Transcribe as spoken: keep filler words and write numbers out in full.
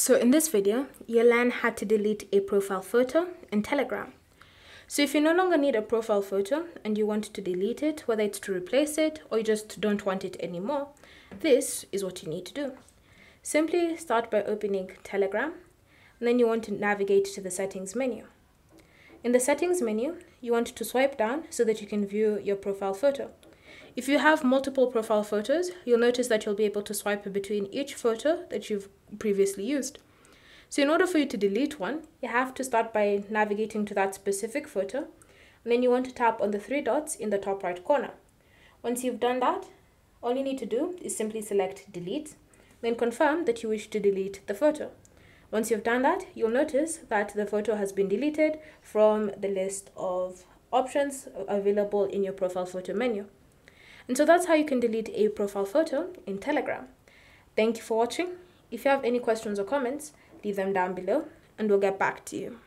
So in this video, Yelan had to delete a profile photo in Telegram. So if you no longer need a profile photo and you want to delete it, whether it's to replace it or you just don't want it anymore, this is what you need to do. Simply start by opening Telegram, and then you want to navigate to the settings menu. In the settings menu, you want to swipe down so that you can view your profile photo. If you have multiple profile photos, you'll notice that you'll be able to swipe between each photo that you've previously used. So in order for you to delete one, you have to start by navigating to that specific photo, and then you want to tap on the three dots in the top right corner. Once you've done that, all you need to do is simply select delete, then confirm that you wish to delete the photo. Once you've done that, you'll notice that the photo has been deleted from the list of options available in your profile photo menu. And so that's how you can delete a profile photo in Telegram. Thank you for watching. If you have any questions or comments, leave them down below and we'll get back to you.